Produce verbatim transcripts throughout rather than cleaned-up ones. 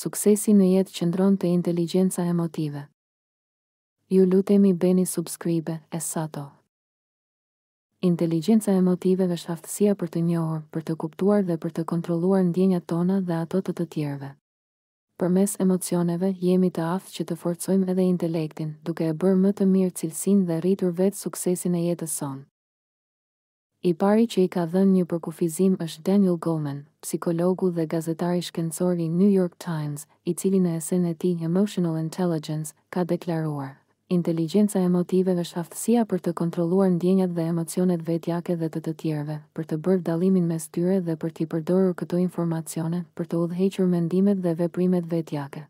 suksesi në jetë qëndron te inteligjenca emotive. Ju lutemi bëni subscribe e sato. Inteligjenca emotive është aftësia për të njohur, për të kuptuar dhe për të kontrolluar ndjenjat tona dhe ato të të tjerëve. Përmes emocioneve jemi të aftë që të forcojmë edhe intelektin, duke e bërë më të mirë cilësinë dhe rritur vetë suksesin e jetës sonë. I pari që i ka dhënë një përkufizim është Daniel Goleman, psikologu dhe gazetari shkencor I New York Times, I cili në esen e tij Emotional Intelligence ka deklaruar: "Inteligjenca emotive është aftësia për të kontrolluar ndjenjat dhe emocionet vetjake dhe të të tjerëve, për të bërë dallimin mes tyre dhe për t'i përdorur këto informacione për të udhëhequr mendimet dhe veprimet vetjake."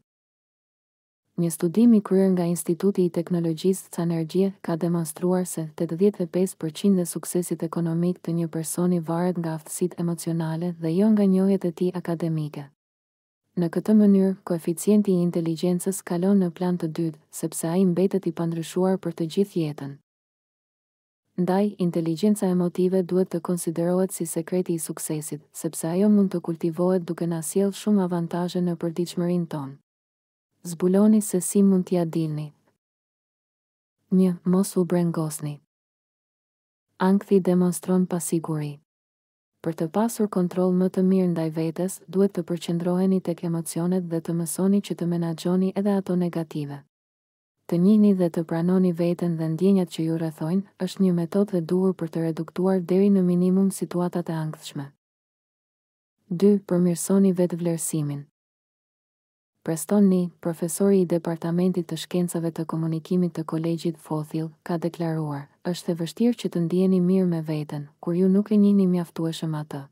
Një studim I kryer nga Instituti I Teknologjisë Txanergje ka demonstruar se tetëdhjetë e pesë përqind e suksesit ekonomik të një personi varet nga aftësitë emocionale dhe jo nga njohjet e tij akademike. Në këtë mënyrë, koeficienti I inteligjencës kalon në plan të dytë, sepse ai mbetet I pandryshuar për të gjithë jetën. Ndaj, inteligjenca emotive duhet të konsiderohet si sekreti I suksesit, sepse ajo mund të kultivohet duke na sjellë shumë avantazhe në përditshmërinë tonë. Zbuloni se si mund t'ja dilni. Një, mos u brengosni. Ankthi demonstron pasiguri. Për të pasur kontrol më të mirë ndaj vetes, duhet të përqendroheni tek emocionet dhe të mësoni që të menaxhoni edhe ato negative. Të njihni dhe të pranoni veten dhe ndjenjat që ju rrethojnë është një metodë e duhur për të reduktuar deri në minimum situatat e ankthshme. dy. Përmirësoni vetvlerësimin. Prestoni, profesori I Departamentit të Shkencave të Komunikimit të Kolegjit Fothill, ka deklaruar: "Është e vështirë që të ndiheni mirë me veten, kur ju nuk e njihni mjaftueshëm atë.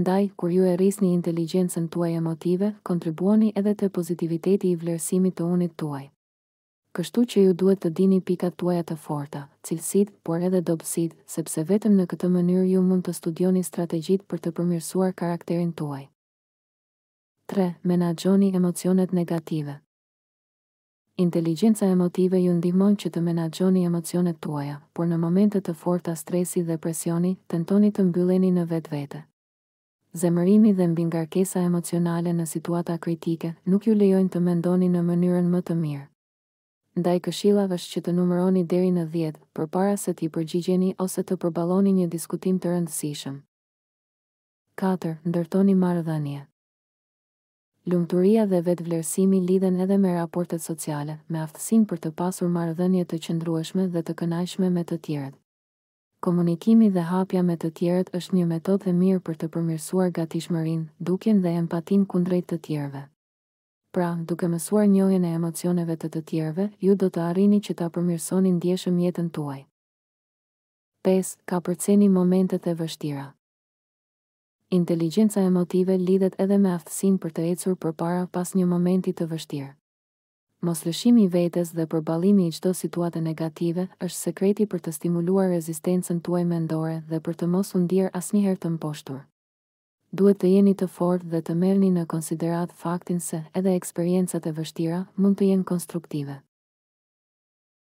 Ndaj, kur ju e rrisni inteligjencën tuaj emotive, kontribuoni edhe te pozitiviteti I vlerësimit të unit tuaj." Kështu që ju duhet të dini pikat tuaja të forta, cilësitë, por edhe dobësitë, sepse vetëm në këtë mënyrë ju mund të studioni strategjitë për të përmirësuar karakterin tuaj. tre. Menaxhoni emocionet negative. Inteligjenca emotive ju ndihmon që të menaxhoni emocionet tuaja, por në momente të forta stresi dhe presioni, tentoni të mbylleni në vetvete. Zemërimi dhe mbingarkesa emocionale në situata kritike nuk ju lejojnë të mendoni në mënyrën më të mirë. Ndaj këshillave është që të numëroni deri në dhjetë, përpara se t'i përgjigjeni ose të përballoni një diskutim të rëndësishëm. katër. Ndërtoni marrëdhënie. Lumturia dhe vetvlerësimi lidhen edhe me raportet sociale, me aftësinë për të pasur marrëdhënie të qëndrueshme dhe të kënaqshme me të tjerët. Komunikimi dhe hapja me të tjerët është një metodë e mirë për të përmirësuar gatishmërinë, dukjen dhe empatinë kundrejt të tjerëve. Pra, duke mësuar njohjen e emocioneve të të tjerëve, ju do të arrini që ta përmirësoni ndjeshëm jetën tuaj. pesë. Kapërceni momentet e vështira. Inteligjenca emotive lidhet edhe me aftësinë për të ecur përpara pas një momenti të vështirë. Moslëshimi I vetes dhe përballimi I çdo situate negative është sekreti për të stimuluar rezistencën tuaj mendore dhe për të mos u ndier asnjëherë të mposhtur. Duhet të jeni të fortë dhe të merrni në konsiderat faktin se edhe eksperiencat e vështira mund të jenë konstruktive.